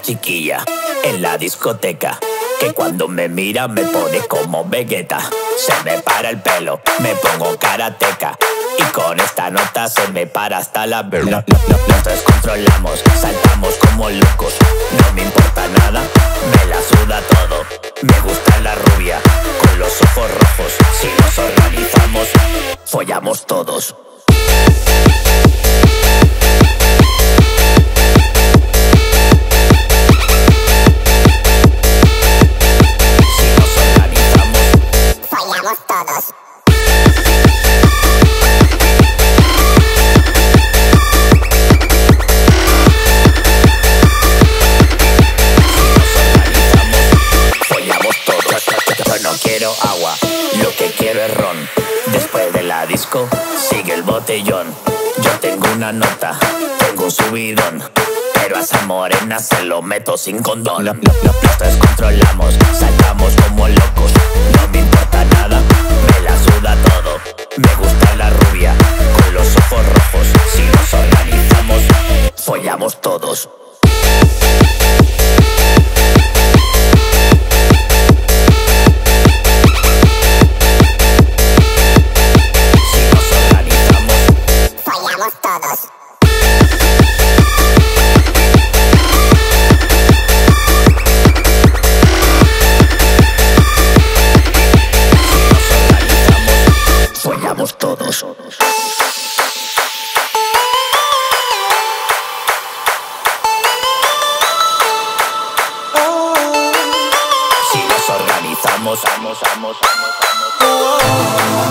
una chiquilla en la discoteca que cuando me mira me pone como Vegeta. Se me para el pelo, me pongo karateca y con esta nota se me para hasta la verga. Nos descontrolamos, saltamos como locos. No me importa nada, me la suda todo. Me gusta la rubia con los ojos rojos. Si nos organizamos, follamos todos. Todos. Follamos todos. Yo no quiero agua, lo que quiero es ron. Después de la disco sigue el botellón. Yo tengo una nota, tengo un subidón, pero a esa morena se lo meto sin condón. Los descontrolamos, saltamos como locos. No me importa nada, me la suda todo. Me gusta la rubia, con los ojos rojos. Si nos organizamos, follamos todos. Si nos organizamos, follamos todos. Todos. Si nos organizamos,